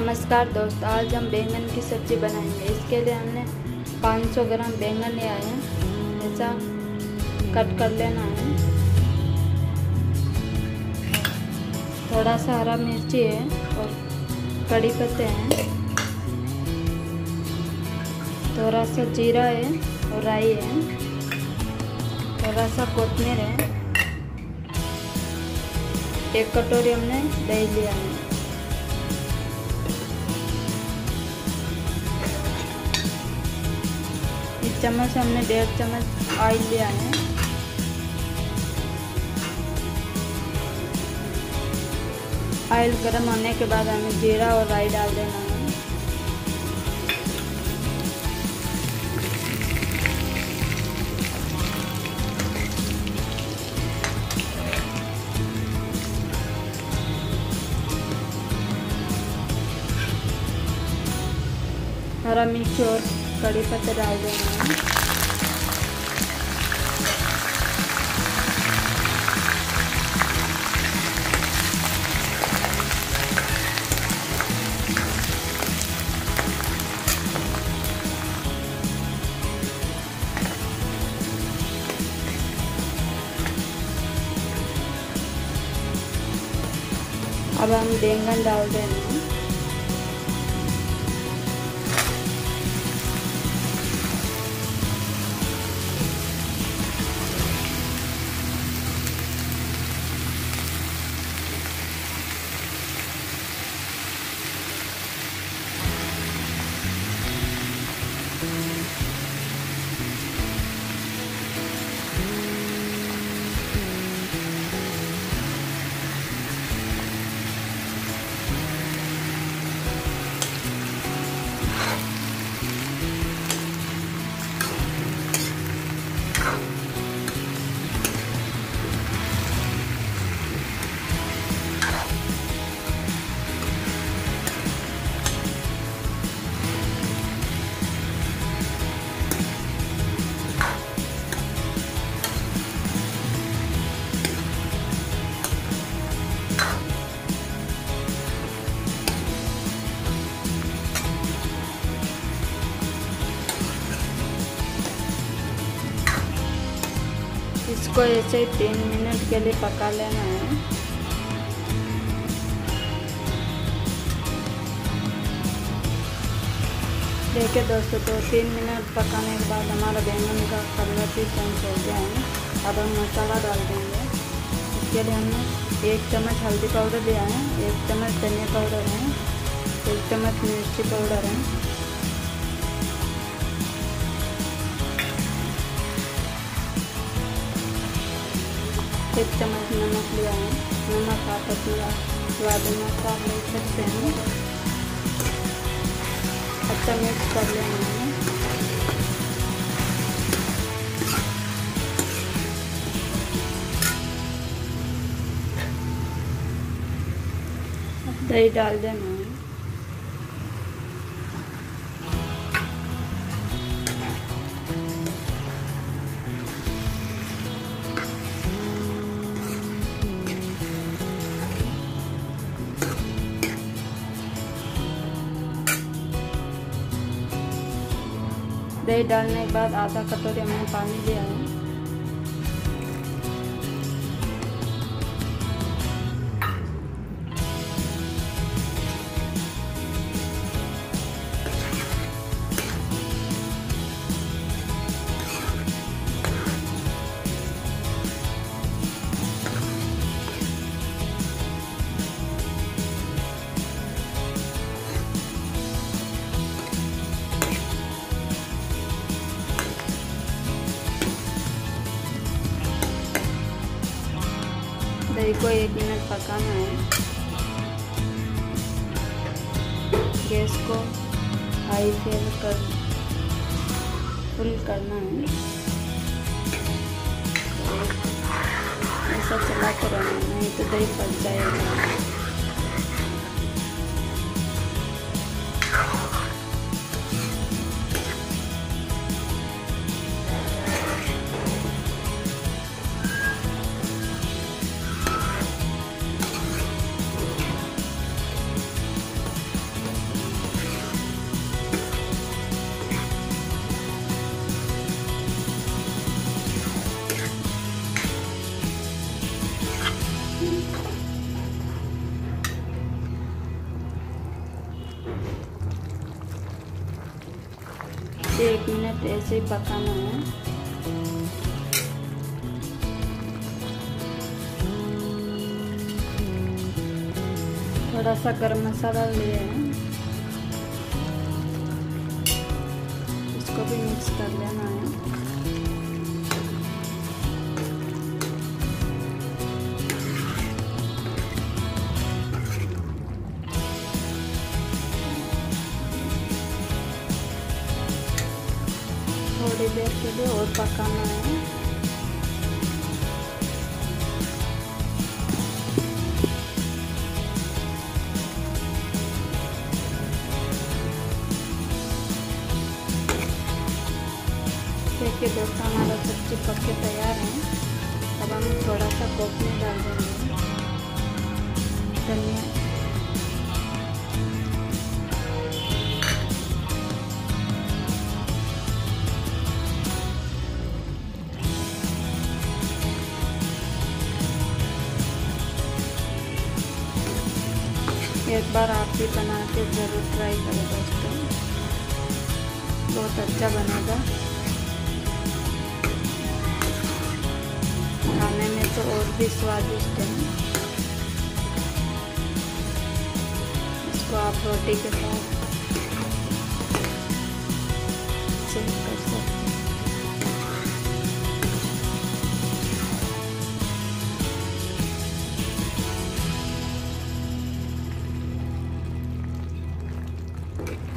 नमस्कार दोस्त, आज हम बैंगन की सब्ज़ी बनाएंगे। इसके लिए हमने 500 ग्राम बैंगन लिया है, ऐसा कट कर लेना है। थोड़ा सा हरा मिर्ची है और कड़ी पत्ते हैं, थोड़ा सा जीरा है और राई है, थोड़ा सा कोथमीर है। 1 कटोरी हमने दही लिया है। इस चम्मच हमने 1.5 चम्मच ऑयल लिया है। ऑयल गर्म होने के बाद हमें जीरा और राई डाल देना है। हरा मिर्च और कड़ी पत्ते डाल देना है। अब हम बैंगन डाल देना है। इसको ऐसे 3 मिनट के लिए पका लेना है। देखिए दोस्तों, तो 3 मिनट पकाने के बाद हमारा बैंगन का कलर भी चेंज हो गया है। अब हम मसाला डाल देंगे। इसके लिए हमने 1 चम्मच हल्दी पाउडर लिया है, 1 चम्मच धनिया पाउडर है, 1 चम्मच मिर्ची पाउडर है, 1 चम्मच नमक लिया है। नमक आप अपने स्वाद अनुसार ले सकते हैं। अच्छा मिक्स कर लेना है। दही डाल देना है। दही डालने के बाद आधा कटोरी हमने पानी लिया है। दही को 1 मिनट पकाना है। गैस को हाई फ्लेम पर फुल करना है। ऐसा चलाते रहना, नहीं तो दही पक जाएगा। इसे 1 मिनट ऐसे ही पकाना है। थोड़ा सा गरम मसाला लिए हैं, इसको भी मिक्स कर लेना है। थोड़ी देर के लिए और पकाना है। देखिए दोस्तों, हमारा सब्जी पक के तैयार है। अब हम थोड़ा सा कोथिंबीर डाल देंगे, धनिया, एक बार आप भी बना के ज़रूर ट्राई करें दोस्तों, बहुत अच्छा बनेगा। खाने में तो और भी स्वादिष्ट है। इसको आप रोटी के साथ सर्व कर सकते हैं।